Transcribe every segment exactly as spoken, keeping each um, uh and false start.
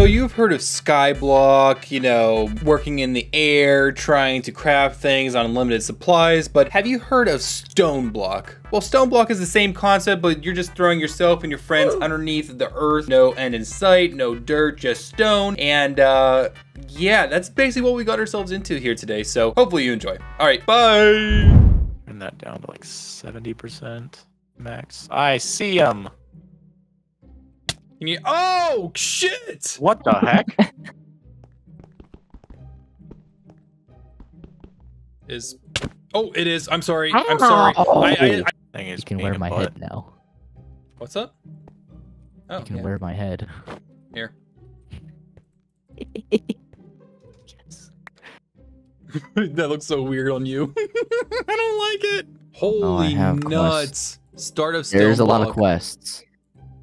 So you've heard of Sky Block, you know, working in the air, trying to craft things on unlimited supplies, but have you heard of Stone Block? Well, Stone Block is the same concept, but you're just throwing yourself and your friends underneath the earth, no end in sight, no dirt, just stone, and uh, yeah, that's basically what we got ourselves into here today, so hopefully you enjoy. All right, bye! Turn that down to like seventy percent max. I see him! You, oh, shit! What the heck? Is... Oh, it is. I'm sorry. I'm sorry. Oh. I, I, I, I, you can wear my butt. head now. What's up? Oh, you can yeah. wear my head. Here. Yes. That looks so weird on you. I don't like it. Holy oh, nuts. Quests. Start of Stone There's Block. A lot of quests.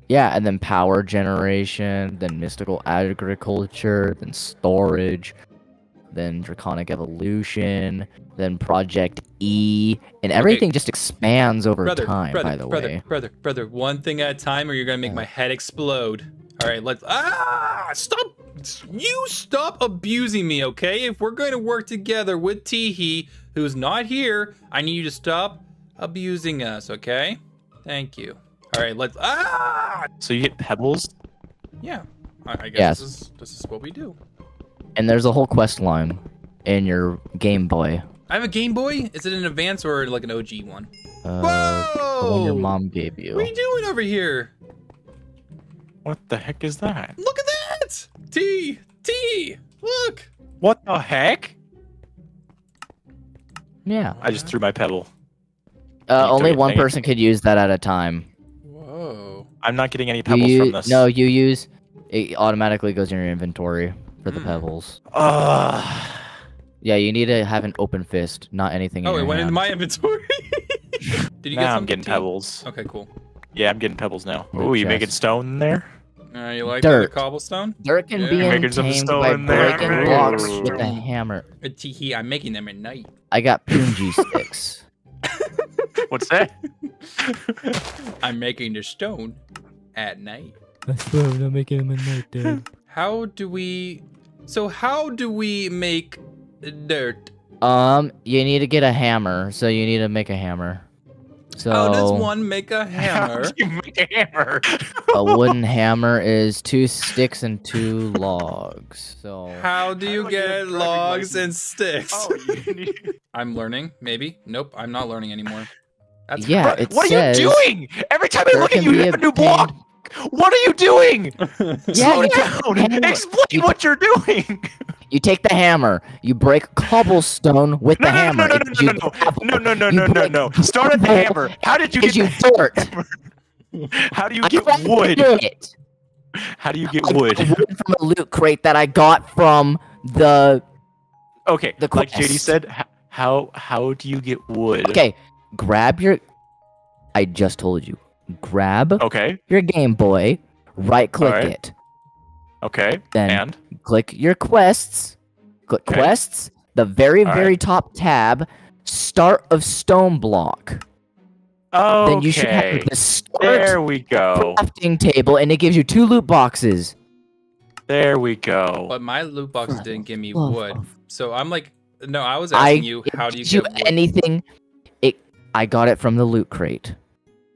Yeah, and then power generation, then mystical agriculture, then storage, then draconic evolution, then Project E, and everything okay. just expands over brother, time, brother, by the brother, way. Brother, brother, brother, one thing at a time or you're going to make yeah. my head explode. All right, let's... Ah! Stop! You stop abusing me, okay? If we're going to work together with Teehee, who's not here, I need you to stop abusing us, okay? Thank you. All right, let's. Ah! So you hit pebbles? Yeah, I, I guess yes. this is this is what we do. And there's a whole quest line in your Game Boy. I have a Game Boy. Is it an advance or like an O G one? Uh, Whoa! The one your mom gave you. What are you doing over here? What the heck is that? Look at that! T T. Look. What the heck? Yeah. I just threw my pebble. Uh, only one thing. person could use that at a time. Whoa. I'm not getting any pebbles use, from this. No, you use... It automatically goes in your inventory for the mm. pebbles. Ugh. Yeah, you need to have an open fist, not anything Oh, in it went hand. into my inventory. Did you nah, get I'm getting pebbles. Okay, cool. Yeah, I'm getting pebbles now. Ooh, you making stone in there? Uh, you like Dirt. the cobblestone? Dirt can yeah. be You're obtained by in breaking there. blocks with a hammer. Teehee, I'm making them at night. I got punji sticks. What's that? I'm making the stone at night. I swear I'm not making them at night, Dad. How do we... So how do we make dirt? Um, you need to get a hammer. So you need to make a hammer. So how does one make a hammer? How do you make a hammer? A wooden hammer is two sticks and two logs. So how do you how get logs and sticks? Oh, you need... I'm learning, maybe. Nope, I'm not learning anymore. That's yeah, it what says, are you doing? Every time I look at you, you have a new block. What are you doing? Slow yeah, down. Explain you, what you're doing. You take the hammer. You break cobblestone with no, the no, hammer. No, no, no, no, no, no, no, no, no, no, no. Start at the hammer. How did you get you dirt? How do you get wood? How do you get wood? wood from a loot crate that I got from the. Okay, the like J D said, how how do you get wood? Okay. Grab your... I just told you. Grab okay. your Game Boy, right-click right. it. Okay, then and? click your quests. Click okay. quests, the very, All very right. top tab, Start of Stone Block. Okay, then you should have the start there we go. crafting table, and it gives you two loot boxes. There we go. But my loot boxes didn't give me oh. wood, so I'm like... No, I was asking I you, how do you get wood? anything... I got it from the loot crate.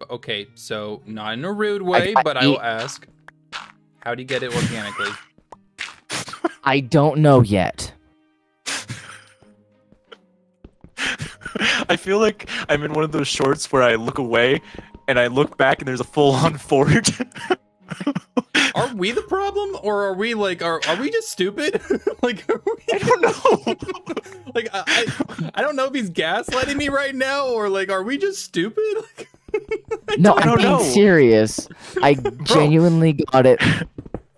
Okay, so not in a rude way, I but I will ask, how do you get it organically? I don't know yet. I feel like I'm in one of those shorts where I look away and I look back and there's a full-on forge. Are we the problem, or are we like are are we just stupid? Like are we... I don't know. Like I, I I don't know if he's gaslighting me right now, or like are we just stupid? Like, I no, I'm being know. serious. I genuinely got it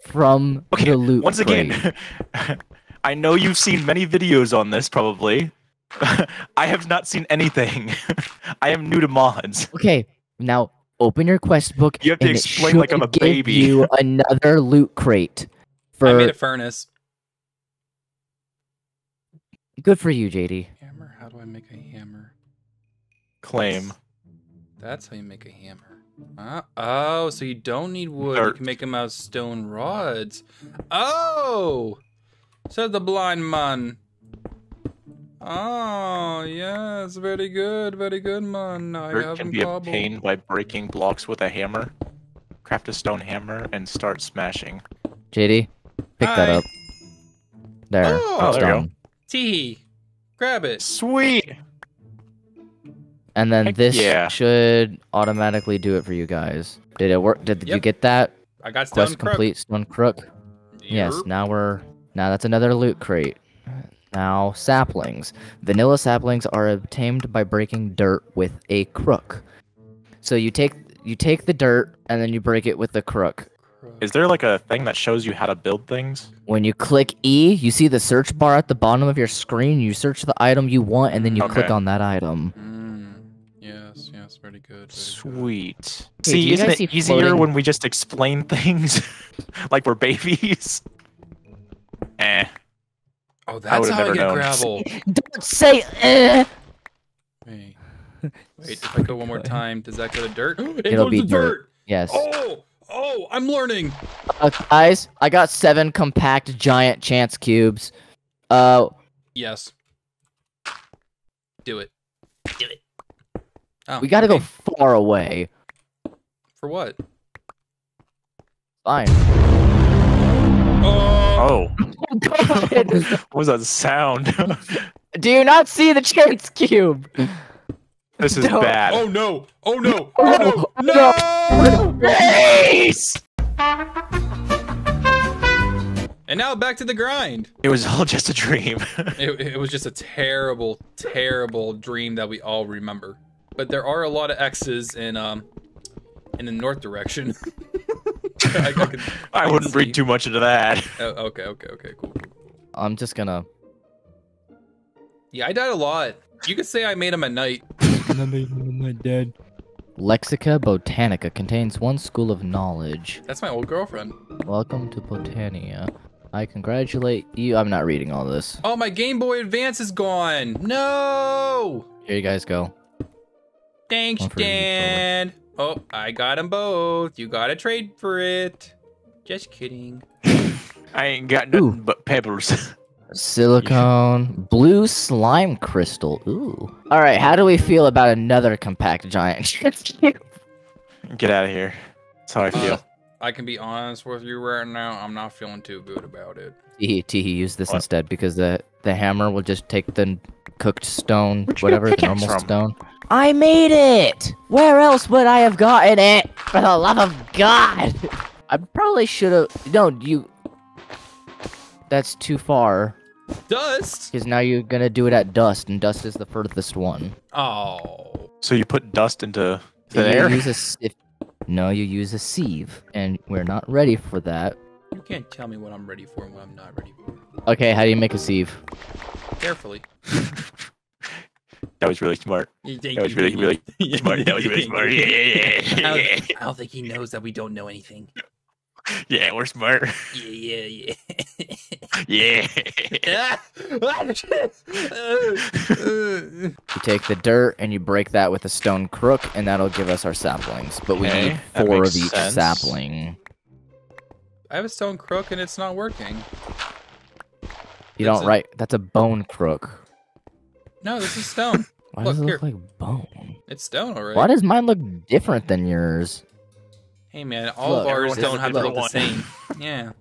from okay, the loot Once crate. again, I know you've seen many videos on this, probably. I have not seen anything. I am new to mods. Okay, now. Open your quest book. You have to and explain like I'm a baby. You another loot crate. For... I made a furnace. Good for you, J D. Hammer. How do I make a hammer? Claim. That's, that's how you make a hammer. Uh, oh, so you don't need wood. Dirt. You can make them out of stone rods. Oh! Said the blind man. Oh, yes. Very good. Very good, man. I Dirt can be cobbled. obtained by breaking blocks with a hammer. Craft a stone hammer and start smashing. J D, pick Hi. that up. There. Oh, oh there you go. Teehee. Grab it. Sweet! And then Heck this yeah. should automatically do it for you guys. Did it work? Did yep. you get that? I got stone Quest crook. complete. Stone crook. Yep. Yes. Now we're now that's another loot crate. Now saplings. Vanilla saplings are obtained by breaking dirt with a crook. So you take you take the dirt and then you break it with the crook. Is there like a thing that shows you how to build things? When you click E, you see the search bar at the bottom of your screen. You search the item you want and then you okay. click on that item. Yes, yes, very good. Very Sweet. Good. See, hey, isn't it see easier floating? when we just explain things like we're babies? Eh. Oh, that's I how I get known. gravel. Don't say eh. Wait, Wait if I go one more time, does that go to dirt? It It'll goes be to dirt. dirt. Yes. Oh, oh, I'm learning. Uh, guys, I got seven compact giant chance cubes. Uh. Yes. Do it. Do it. Oh, we gotta okay. go far away. For what? Fine. Oh! oh. What was that sound? Do you not see the chance cube? This is no. bad. Oh no! Oh no! Oh no! Oh, no! Please! And now back to the grind. It was all just a dream. it, it was just a terrible, terrible dream that we all remember. But there are a lot of X's in um in the north direction. I, I, could, I, I wouldn't read too much into that. Oh, okay, okay, okay, cool. I'm just gonna. Yeah, I died a lot. You could say I made him at night. I made him at dead. Lexica Botanica contains one school of knowledge. That's my old girlfriend. Welcome to Botania. I congratulate you. I'm not reading all this. Oh, my Game Boy Advance is gone. No. Here you guys go. Thanks, Dan. Oh, I got them both. You gotta trade for it. Just kidding. I ain't got nothing Ooh. but pebbles. Silicone. Blue slime crystal. Ooh. All right, how do we feel about another compact giant? Get out of here. That's how I feel. Uh, I can be honest with you right now. I'm not feeling too good about it. Teehee, teehee, use this what? instead because the, the hammer will just take the cooked stone, Where'd whatever, the normal from? stone. I made it! Where else would I have gotten it? For the love of God! I probably should have... No, you... That's too far. Dust? Because now you're gonna do it at dust, and dust is the furthest one. Oh. So you put dust into the air? You use a... No, you use a sieve, and we're not ready for that. You can't tell me what I'm ready for and what I'm not ready for. Okay, how do you make a sieve? Carefully. That was really smart. That was really, really smart. That was really smart. Yeah, yeah, yeah. I, don't, I don't think he knows that we don't know anything. Yeah, we're smart. Yeah, yeah, yeah. Yeah. You take the dirt and you break that with a stone crook, and that'll give us our saplings. But we okay, need four of each sense. sapling. I have a stone crook, and it's not working. You That's don't, a... right? That's a bone crook. No, this is stone. Why look, does it here. look like bone? It's stone already. Why does mine look different than yours? Hey man, all look, of ours don't have to look the same. Yeah.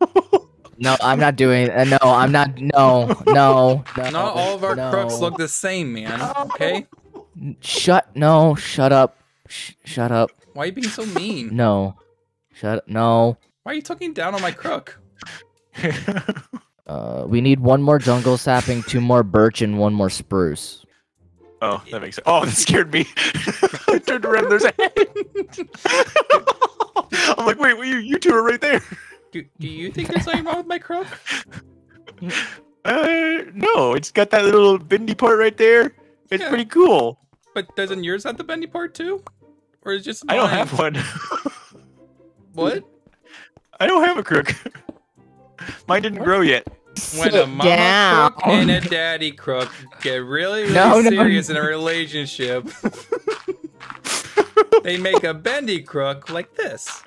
No, I'm not doing uh, no, I'm not no, no, no. Not all of our no. crooks look the same, man. Okay? Shut no, shut up. Sh shut up. Why are you being so mean? No. Shut up. No. Why are you talking down on my crook? Uh, we need one more jungle sapping, two more birch, and one more spruce. Oh, that makes sense. Oh, that scared me. I turned around, there's a head. I'm like, wait, wait, you, you two are right there. Do, do you think there's something wrong with my crook? Uh, no, it's got that little bendy part right there. It's yeah. pretty cool. But doesn't yours have the bendy part too? Or is just mine? I don't have one. What? I don't have a crook. Mine didn't grow yet. When a mama down. crook and a daddy crook get really, really no, serious no. in a relationship. They make a bendy crook like this.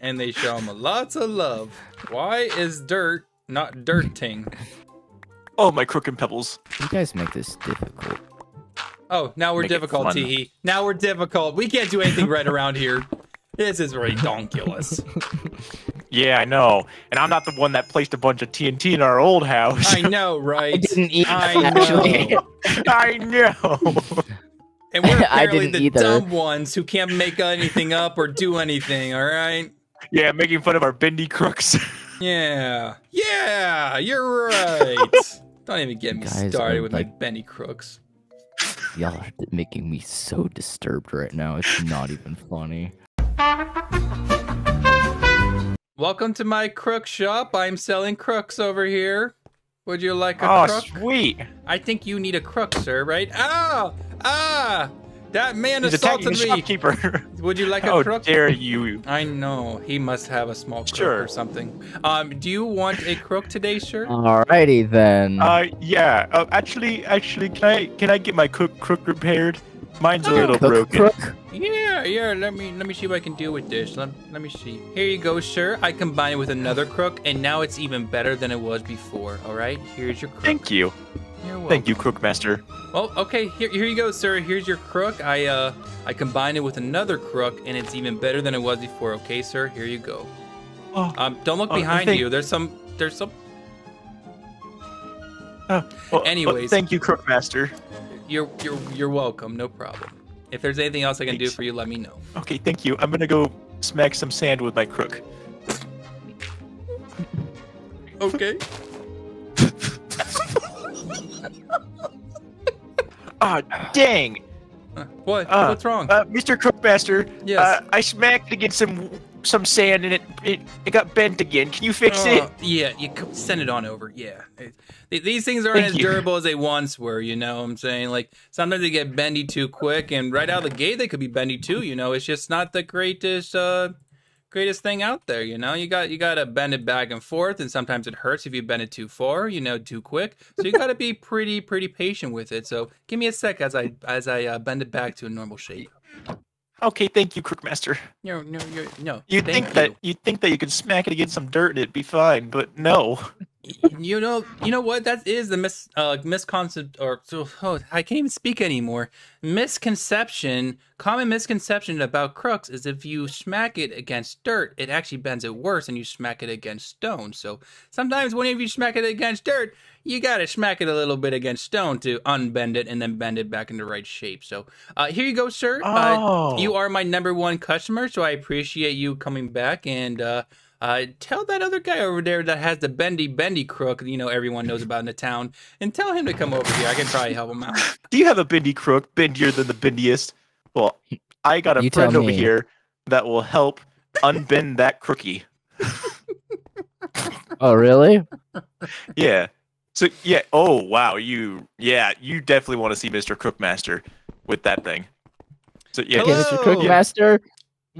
And they show him lots of love. Why is dirt not dirting? Oh, my crook and pebbles. You guys make this difficult. Oh, now we're make difficult, Teehee. Now we're difficult. We can't do anything right around here. This is redonkulous. Yeah, I know. And I'm not the one that placed a bunch of T N T in our old house. I know, right? I didn't eat I know. I know. And we're apparently the either. dumb ones who can't make anything up or do anything, all right? Yeah, making fun of our bendy crooks. Yeah. Yeah, you're right. Don't even get me Guys, started I'm with like, my bendy crooks. Y'all are making me so disturbed right now. It's not even funny. Welcome to my crook shop. I'm selling crooks over here. Would you like a oh, crook? Oh, sweet. I think you need a crook, sir, right? Ah! Ah! That man He's assaulted attacking me. Shopkeeper. Would you like a oh, crook? How dare you? I know. He must have a small crook sure. or something. Um, do you want a crook today, sir? Alrighty then. Uh, yeah. Uh, actually, actually, can I can I get my crook crook repaired? Mine's a oh, little crook, broken. Crook. Yeah, yeah. Let me let me see what I can do with this. Let let me see. Here you go, sir. I combine it with another crook, and now it's even better than it was before. All right. Here's your crook. Thank you. Thank you, crook master. Well, okay, here, here you go, sir. Here's your crook. I uh, I combined it with another crook, and it's even better than it was before. Okay, sir. Here you go. Oh, um, don't look oh, behind thank... you. There's some. There's some. Oh, well, anyways, well, thank you, crook master. You're you're you're welcome. No problem. If there's anything else I can Thanks. do for you, let me know. Okay, thank you. I'm gonna go smack some sand with my crook. Okay. Oh, dang! Uh, what? Uh, What's wrong? Uh, Mister Crookmaster, yes. uh, I smacked against some some sand and it, it it got bent again. Can you fix uh, it? Yeah, you send it on over. Yeah, it, these things aren't Thank as you. durable as they once were. You know what I'm saying? Like sometimes they get bendy too quick, and right out of the gate they could be bendy too. You know, it's just not the greatest uh, greatest thing out there. You know, you got you got to bend it back and forth, and sometimes it hurts if you bend it too far. You know, too quick. So you got to be pretty pretty patient with it. So give me a sec as I as I uh, bend it back to a normal shape. Okay, thank you, Crookmaster. No, no, you're, no. You think that you think that you can smack it against some dirt and it'd be fine, but no. You know, you know what? That is the mis uh, misconception, or oh, I can't even speak anymore. Misconception, common misconception about crooks is if you smack it against dirt, it actually bends it worse than you smack it against stone. So sometimes whenever you smack it against dirt, you gotta smack it a little bit against stone to unbend it and then bend it back into the right shape. So uh, here you go, sir. Oh. Uh, you are my number one customer, so I appreciate you coming back and uh, uh, tell that other guy over there that has the bendy, bendy crook, you know, everyone knows about in the town, and tell him to come over here. I can probably help him out. Do you have a bendy crook, bendier than the bendiest? Well, I got a you friend over here that will help unbend that crookie. Oh, really? Yeah. So yeah, oh wow, you yeah, you definitely want to see Mister Crookmaster with that thing. So yeah, okay, Mister Crookmaster. Yeah.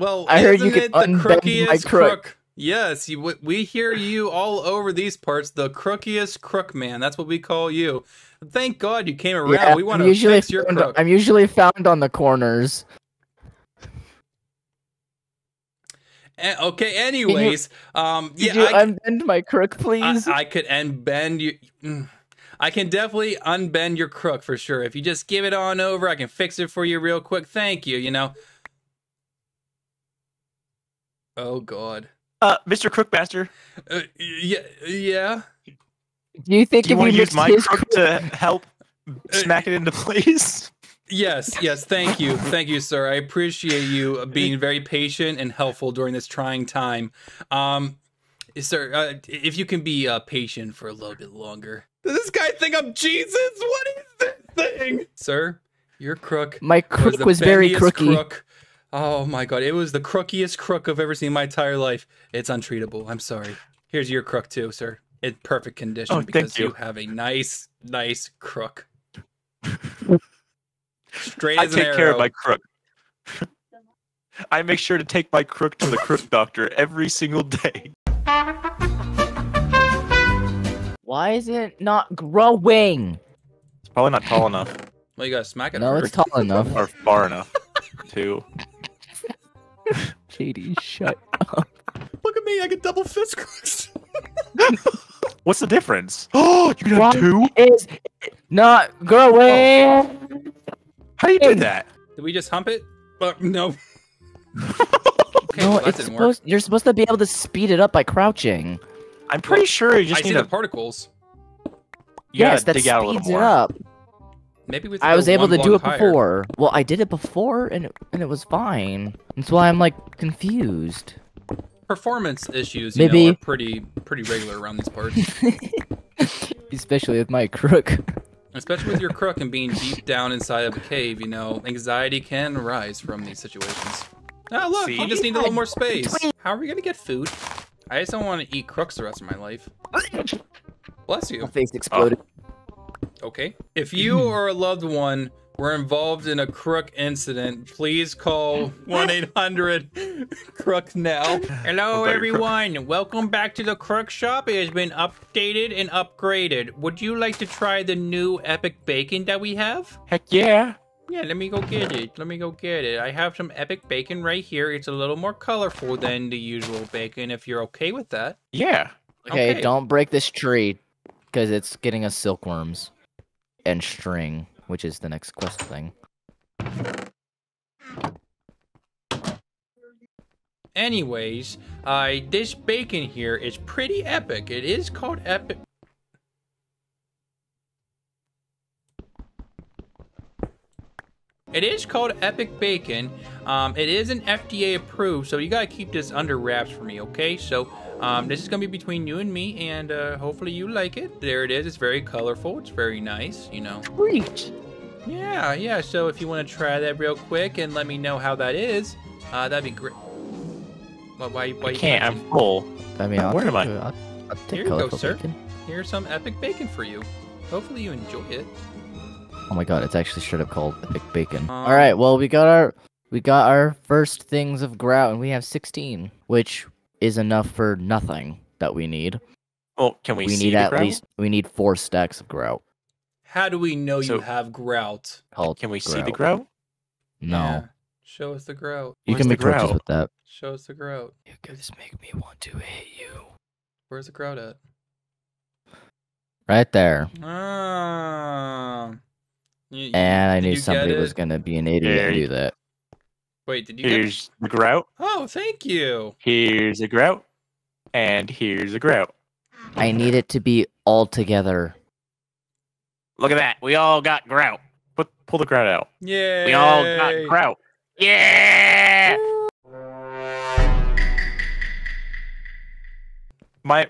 Well, I heard you could unbend the crookiest crook. crook. Yes, you, we hear you all over these parts. The crookiest crook man. That's what we call you. Thank God you came around. Yeah, we want I'm to fix your crook. I'm usually found on the corners. Okay, anyways, you, um, yeah, you I, unbend my crook, please? I, I could unbend you. I can definitely unbend your crook for sure. If you just give it on over, I can fix it for you real quick. Thank you, you know. Oh, God. Uh, Mister Crookmaster? Uh, yeah, yeah? Do you think Do you if you use my crook, crook to help smack it into place? Yes, yes, thank you. Thank you, sir. I appreciate you being very patient and helpful during this trying time. Um, sir, uh, if you can be uh, patient for a little bit longer. Does this guy think I'm Jesus? What is this thing? Sir, your crook. My crook was, was very crooky. Crook. Oh, my God. It was the crookiest crook I've ever seen in my entire life. It's untreatable. I'm sorry. Here's your crook, too, sir. In perfect condition oh, because you. you have a nice, nice crook. Straight as I take an arrow. care of my crook. I make sure to take my crook to the crook doctor every single day. Why is it not growing? It's probably not tall enough. Well, you gotta smack it. No, hard. It's tall enough. Or far enough, too. J D, shut up. Look at me, I can double fist crust. What's the difference? Oh, you can have two? It's not growing. Oh. How do you do that? Did we just hump it? Uh, no. Okay, no, well, it's supposed, you're supposed to be able to speed it up by crouching. I'm pretty well, sure you just I need see to... the particles. You yes, that speeds it more. Up. Maybe we I was able to do it higher. Before. Well, I did it before, and it, and it was fine. That's why I'm like confused. Performance issues, you Maybe. know, are pretty pretty regular around these parts. Especially with my crook. Especially with your crook and being deep down inside of a cave, you know, anxiety can rise from these situations. Ah, look, See? you just need a little more space. How are we gonna get food? I just don't want to eat crooks the rest of my life. Bless you. My face exploded. Oh. Okay. If you or a loved one were involved in a crook incident, please call one eight hundred crook now. Hello, everyone. Crook. Welcome back to the Crook Shop. It has been updated and upgraded. Would you like to try the new epic bacon that we have? Heck yeah. Yeah, let me go get it. Let me go get it. I have some epic bacon right here. It's a little more colorful than the usual bacon, if you're okay with that. Yeah. Okay, okay. Don't break this tree, because it's getting us silkworms and string, which is the next quest thing. Anyways, uh, this bacon here is pretty epic. It is called epic... It is called Epic Bacon. Um, it isn't F D A approved, so you gotta keep this under wraps for me, okay? So um, this is gonna be between you and me, and uh, hopefully you like it. There it is. It's very colorful. It's very nice, you know. Sweet. Yeah, yeah. So if you want to try that real quick and let me know how that is, uh, that'd be great. Well, why? Why I you can't. Watching? I'm full. I mean, I'll where am I? I'll, I'll take Here you go, sir. Bacon. Here's some Epic Bacon for you. Hopefully you enjoy it. Oh my god, it's actually straight up called Epic Bacon. Um, All right, well we got our we got our first things of grout, and we have sixteen, which is enough for nothing that we need. Well, can we? We see need the at grout? least we need four stacks of grout. How do we know so, you have grout? Can we grout. see the grout? No. Yeah. Show us the grout. You Where's can make torches with that. Show us the grout. You guys make me want to hit you. Where's the grout at? Right there. Ah. You, you, and I knew somebody was gonna be an idiot and do that. Wait, did you? Here's the grout. Oh, thank you. Here's a grout, and here's a grout. I need it to be all together. Look at that. We all got grout. Put pull the grout out. Yeah. We all got grout. Yeah. My.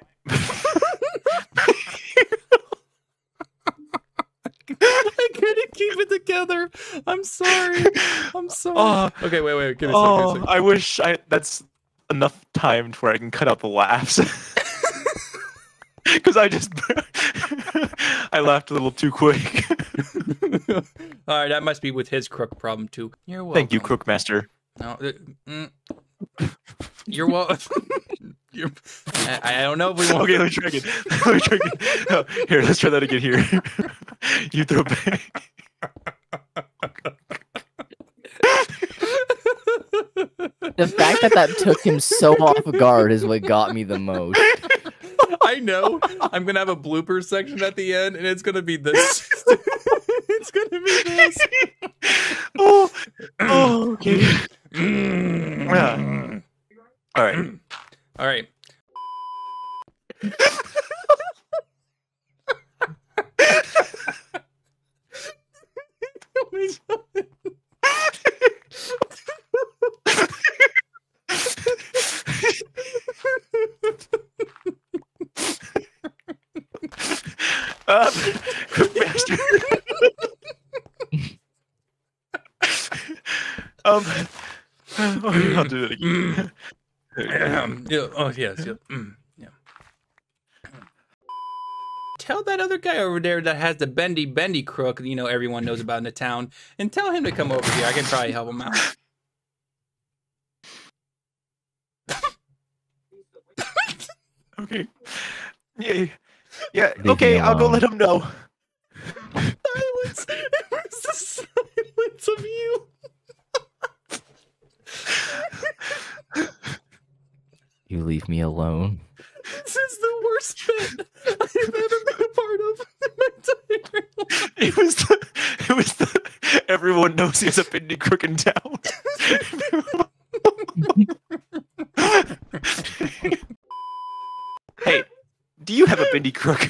I couldn't keep it together. I'm sorry. I'm sorry. Uh, okay, wait, wait. Give me uh, a second. I wish I. That's enough time to where I can cut out the laughs. Because I just. I laughed a little too quick. All right, that must be with his crook problem too. You're welcome. Thank you, Crook Master. No. Uh, mm. You're welcome. You're... I, I don't know if we want. Okay, let me try again. Let me try again. Oh, here, let's try that again. Here, you throw back. The fact that that took him so off guard is what got me the most. I know. I'm gonna have a blooper section at the end, and it's gonna be this. It's gonna be this. Oh, oh, okay. Mm. Yeah. All right. All right. Up, Master. um. Oh, I'll do it again. Um, yeah, oh yes, yeah, mm, yeah. Tell that other guy over there that has the bendy bendy crook, you know, everyone knows about in the town, and tell him to come over here. I can probably help him out. Okay. Yeah. Yeah. Okay. I'll go let him know. Silence. Where's the silence of you? You leave me alone. This is the worst bit I've ever been a part of in my entire life. It was the, it was the, everyone knows he has a bending crook in town. Hey, do you have a bendy crook?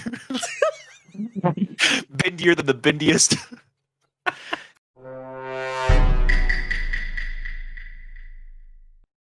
Bendier than the bendiest.